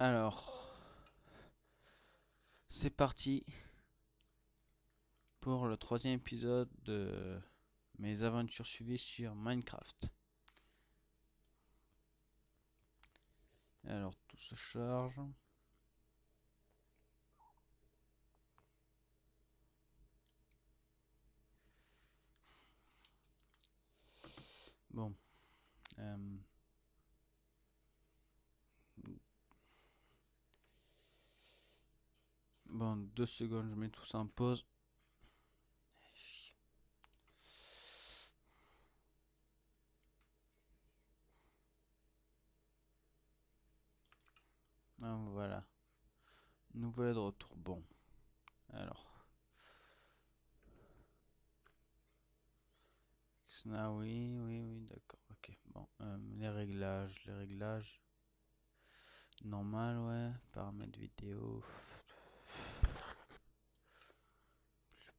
Alors, c'est parti pour le troisième épisode de mes aventures suivies sur Minecraft. Alors, tout se charge. Bon. Bon, 2 secondes, je mets tout ça en pause. Ah, voilà. Nous voilà de retour. Bon. Alors. Ah oui, d'accord. Ok, bon. Les réglages. Normal, ouais. Paramètres vidéo.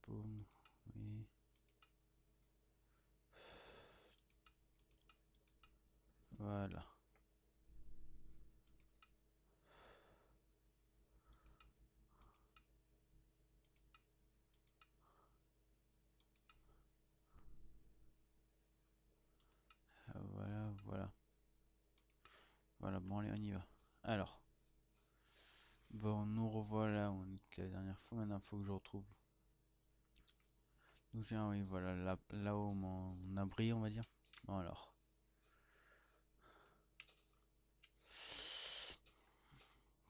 Oui. Voilà. Voilà, bon, allez, on y va. Alors. Bon, nous revoilà, on était la dernière fois, maintenant il faut que je retrouve. Nous viens, oui, voilà, là-haut, mon abri, on va dire. Bon, alors.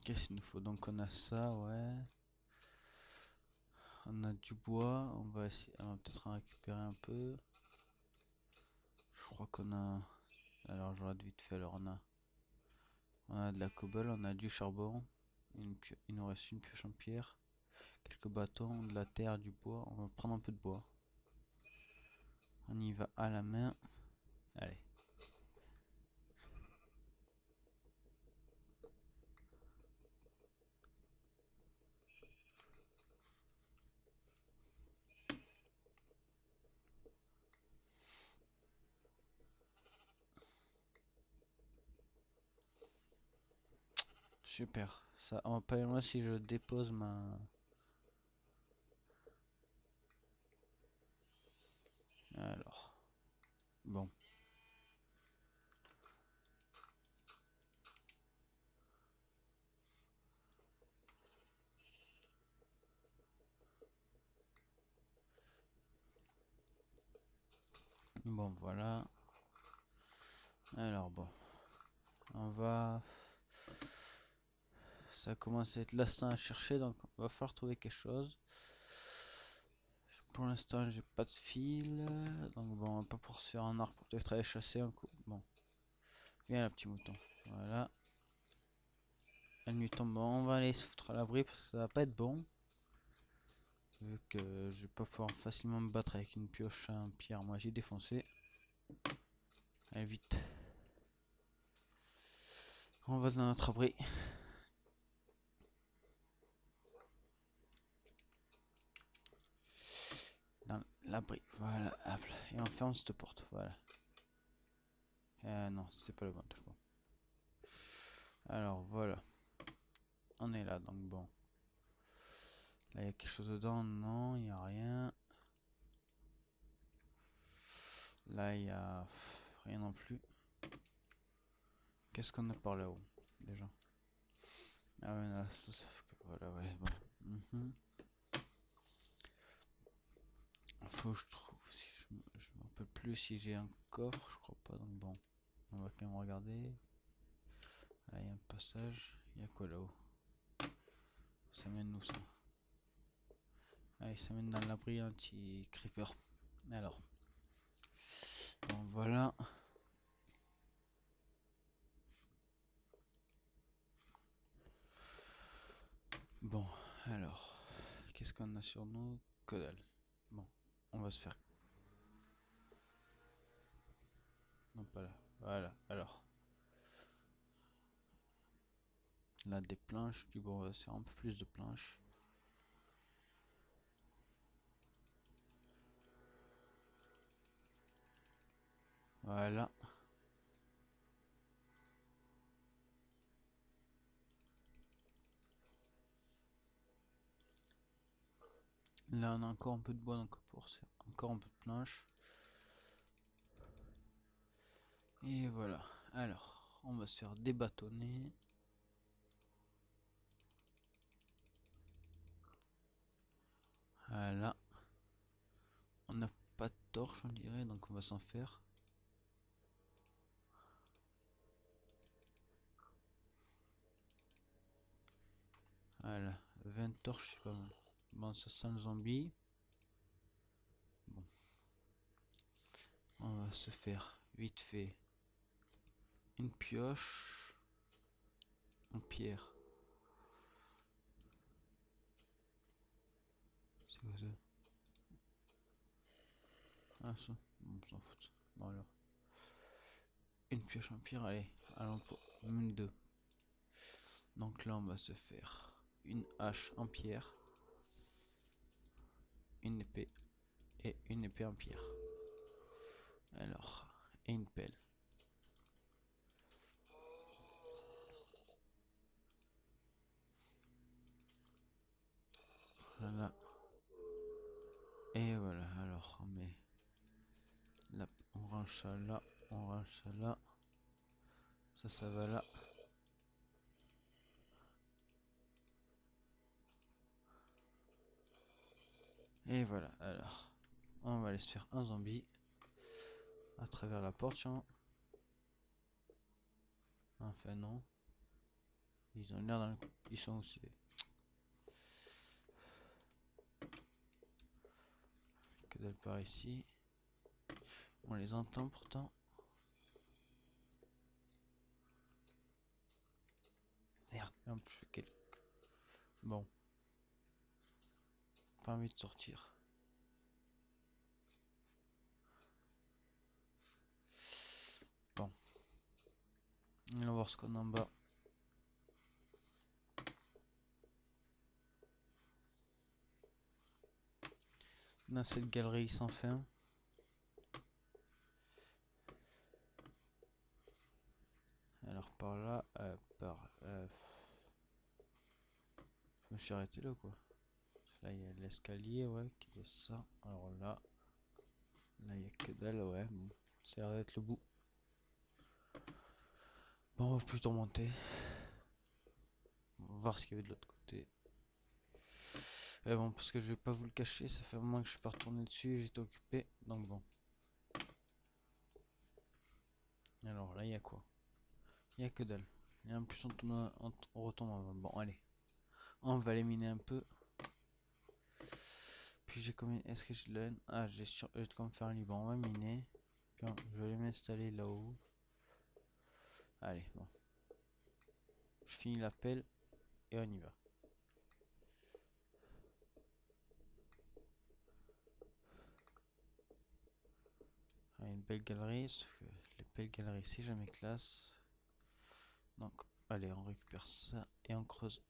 Qu'est-ce qu'il nous faut? Donc, on a ça, ouais. On a du bois, on va essayer, on va peut-être en récupérer un peu. Je crois qu'on a... Alors, j'aurais vite fait, alors on a de la cobble, on a du charbon. Il nous reste une pioche en pierre. Quelques bâtons, de la terre, du bois. On va prendre un peu de bois. On y va à la main. Allez. Super. Ça, on va pas aller loin si je dépose ma... Alors, bon. Bon, voilà. Alors, bon. On va... Ça commence à être lassant à chercher, donc on va falloir trouver quelque chose. Pour l'instant, j'ai pas de fil, donc bon, on va pas pouvoir se faire un arc pour peut-être aller chasser un coup. Bon, viens là, petit mouton. Voilà, la nuit tombe. Bon, on va aller se foutre à l'abri parce que ça va pas être bon, vu que je vais pas pouvoir facilement me battre avec une pioche à un pierre. Moi, j'ai défoncé. Allez, vite, on va dans notre abri. L'abri, voilà, hop là. Et on ferme cette porte, voilà. Non, c'est pas le bon, touche pas. Alors voilà, on est là, donc bon. Là, il y a quelque chose dedans, non, il n'y a rien. Là, il y a rien non plus. Qu'est-ce qu'on a par là-haut, déjà? Ah ouais, là, voilà, ouais, bon. Faut que je trouve, si je me rappelle plus si j'ai un coffre, je crois pas, donc bon, on va quand même regarder. Là, il y a un passage, il y a quoi là-haut? Ça mène où ça? Allez, ça mène dans l'abri anti-creeper. Alors, bon, voilà. Bon, alors, qu'est-ce qu'on a sur nous? Que dalle. Bon. On va se faire... Non, pas là. Voilà, alors. Là, des planches. Du coup, on va se faire un peu plus de planches. Voilà. Là on a encore un peu de bois, donc pour ça, encore un peu de planches. Et voilà. Alors, on va se faire débâtonner. Voilà. On n'a pas de torche, on dirait, donc on va s'en faire. Voilà, 20 torches, c'est pas mal. Bon, ça sent le zombie. Bon. On va se faire vite fait une pioche en pierre. C'est quoi ça? Ah ça, on s'en fout. Bon alors. Une pioche en pierre, allez, allons pour une, deux. Donc là on va se faire une hache en pierre. Une épée et une épée en pierre. Alors, et une pelle. Voilà. Et voilà, alors on met là, on range ça là, on range ça là. Ça, ça va là. Et voilà, alors on va aller se faire un zombie à travers la porte. Enfin non, ils ont l'air dans le... ils sont aussi. Que dalle par ici. On les entend pourtant. Merde, un peu quelques. Bon. Pas envie de sortir. Bon. On va voir ce qu'on a en bas. On a cette galerie sans fin. Alors par là, par... je me suis arrêté là ou quoi? Là il y a l'escalier, ouais, qui fait ça. Alors là, là il n'y a que dalle, ouais, bon, ça a l'air d'être le bout. Bon, on va plutôt monter. On va voir ce qu'il y avait de l'autre côté. Et bon, parce que je vais pas vous le cacher, ça fait un moment que je suis pas retourné dessus, j'étais occupé, donc bon. Alors là il y a quoi? Il n'y a que dalle. Et en plus on, on retombe avant. Bon, allez. On va les miner un peu. Puis j'ai combien, est-ce que j'ai de la laine? Ah, j'ai comme faire un libre. On va miner. Puis je vais m'installer là-haut. Allez, bon. Je finis la pelle et on y va. Allez, une belle galerie. Sauf que les belles galeries, c'est jamais classe. Donc, allez, on récupère ça et on creuse.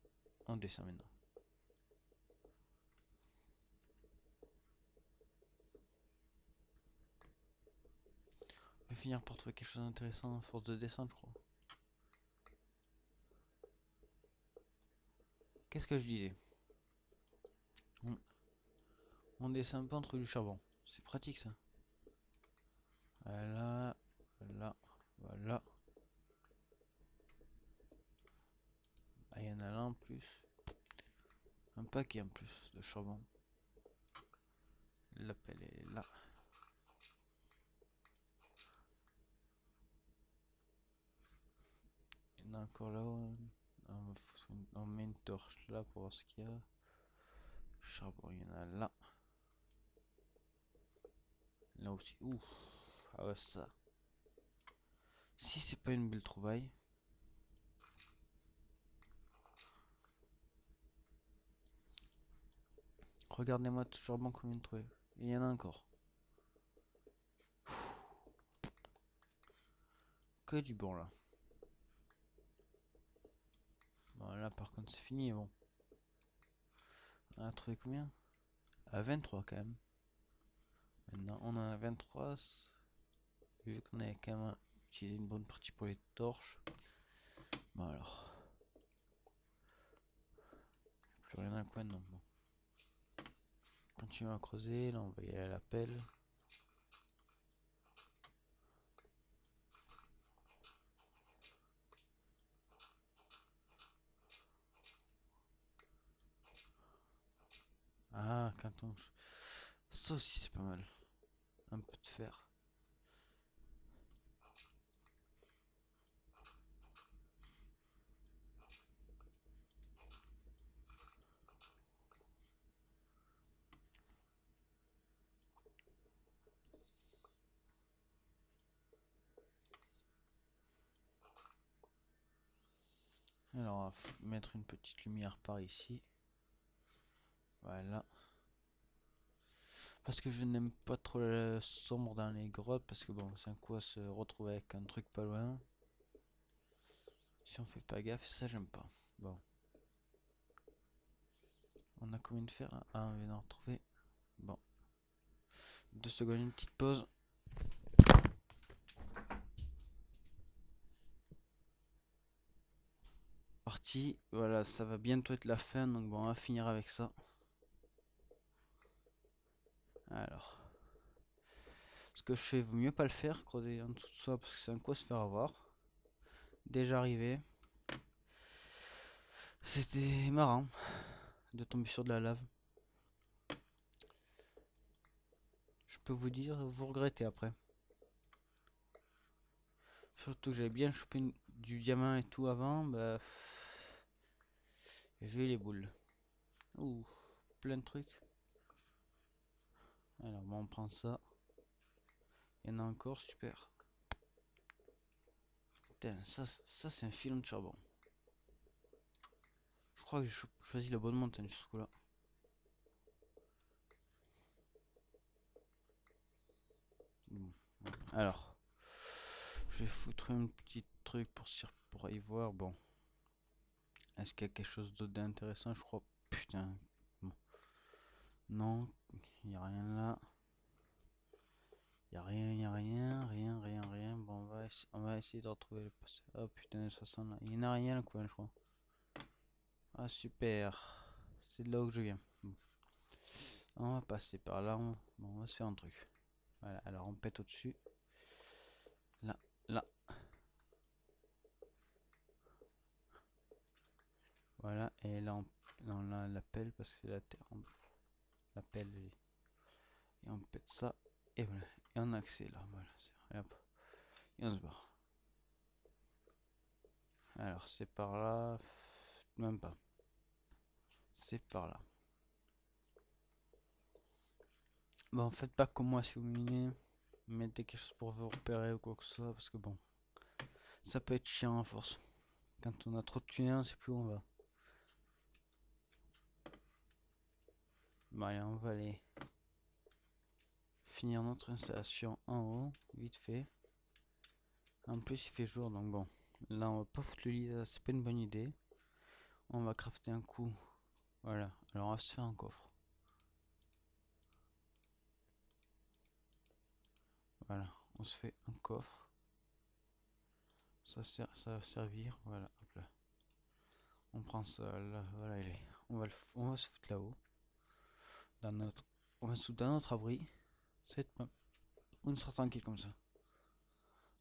On descend maintenant. On va finir par trouver quelque chose d'intéressant à force de descendre, je crois. Qu'est-ce que je disais? On descend un peu entre du charbon. C'est pratique ça. Voilà, voilà, voilà. Ah, il y en a là en plus. Un paquet en plus de charbon. La pelle est là. Encore là, on met une torche là pour voir ce qu'il y a. Charbon, il y en a là. Là aussi. Ouf, ah ouais, ça. Si c'est pas une belle trouvaille. Regardez-moi tout charbon comme une trouvaille. Il y en a encore. Que du bon là. Bon, là par contre c'est fini, bon. On a trouvé combien? À 23 quand même. Maintenant on en a 23. Vu qu'on a quand même utilisé une bonne partie pour les torches. Bon alors. Plus rien à quoi, non. Bon. continuons à creuser. Là, on va y aller à la pelle. Ah, canton. Ça aussi, c'est pas mal. Un peu de fer. Alors on va mettre une petite lumière par ici. Voilà. Parce que je n'aime pas trop le sombre dans les grottes. Parce que bon, c'est un coup à se retrouver avec un truc pas loin. Si on fait pas gaffe, ça j'aime pas. Bon. On a combien de fer là? Ah, on vient d'en retrouver. Bon. 2 secondes, une petite pause. Voilà, ça va bientôt être la fin, donc bon, on va finir avec ça. Alors, ce que je fais, vaut mieux pas le faire, creuser en dessous de soi, parce que c'est un coup à se faire avoir. Déjà arrivé, c'était marrant de tomber sur de la lave. Je peux vous dire, vous regrettez après. Surtout que j'avais bien chopé du diamant et tout avant, bah... J'ai eu les boules. Ouh, plein de trucs. Alors, bon, on prend ça. Il y en a encore, super. Putain, ça c'est un filon de charbon. Je crois que j'ai choisi la bonne montagne sur ce coup-là. Alors, je vais foutre un petit truc pour y voir. Bon. Est-ce qu'il y a quelque chose d'autre d'intéressant? Je crois... Putain. Bon. Non, il n'y a rien là. Il n'y a rien, rien. Bon, on va essayer de retrouver le passé. Oh putain, ça sent là. Il n'y en a rien là, quoi, je crois. Ah super. C'est de là où je viens. Bon. On va passer par là. Bon, on va se faire un truc. Voilà, alors on pète au-dessus. Là, là. Voilà, et là on a la pelle parce que c'est la terre. La pelle, et on pète ça, et voilà, et on a accès là, voilà, et hop, et on se barre. Alors c'est par là, même pas, c'est par là. Bon, faites pas comme moi si vous minez, mettez quelque chose pour vous repérer ou quoi que ce soit, parce que bon, ça peut être chiant à force. Quand on a trop de tunnels, on sait plus où on va. Bon, allez, on va aller finir notre installation en haut, vite fait. En plus, il fait jour, donc bon. Là, on va pas foutre le lit, c'est pas une bonne idée. On va crafter un coup. Voilà, alors on va se faire un coffre. Voilà, on se fait un coffre. Ça va servir, voilà, hop là. On prend ça, là, voilà, il est. On va se foutre là-haut. On va se foutre dans notre abri. On sera tranquille comme ça.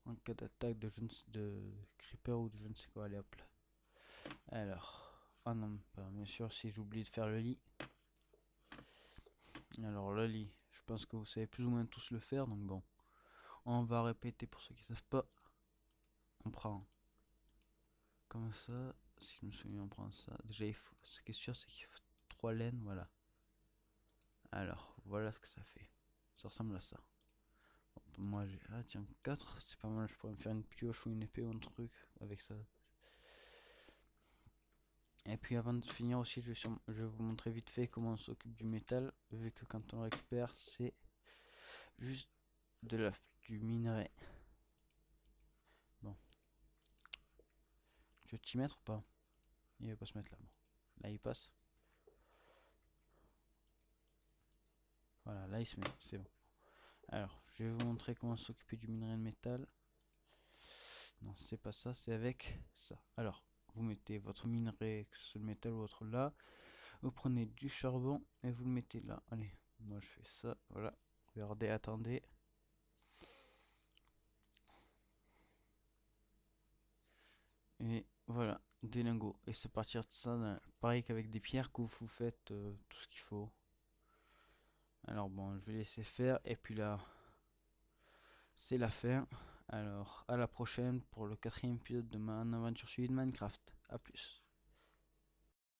En cas d'attaque de creeper ou de je ne sais quoi, allez hop là. Alors, ah non, bien sûr, si j'oublie de faire le lit. Alors le lit, je pense que vous savez plus ou moins tous le faire, donc bon. On va répéter pour ceux qui savent pas. On prend comme ça, si je me souviens, on prend ça. Déjà, il faut, ce qui est sûr, c'est qu'il faut 3 laines. Voilà, alors voilà ce que ça fait. Ça ressemble à ça. Bon, moi j'ai, ah tiens, 4, c'est pas mal. Je pourrais me faire une pioche ou une épée ou un truc avec ça. Et puis avant de finir aussi, je vais vous montrer vite fait comment on s'occupe du métal, vu que quand on récupère, c'est juste du minerai. Tu veux t'y mettre ou pas? Il va pas se mettre là. Bon. Là il passe. Voilà, là il se met. C'est bon. Alors, je vais vous montrer comment s'occuper du minerai de métal. Non, c'est pas ça, c'est avec ça. Alors, vous mettez votre minerai, que ce soit le métal ou autre là. Vous prenez du charbon et vous le mettez là. Allez, Moi je fais ça, voilà. Regardez, attendez. Et voilà, des lingots. Et c'est partir de ça, pareil qu'avec des pierres, que vous faites tout ce qu'il faut. Alors bon, je vais laisser faire. Et puis là, c'est la fin. Alors, à la prochaine pour le 4e épisode de mon aventure suivie de Minecraft. A plus.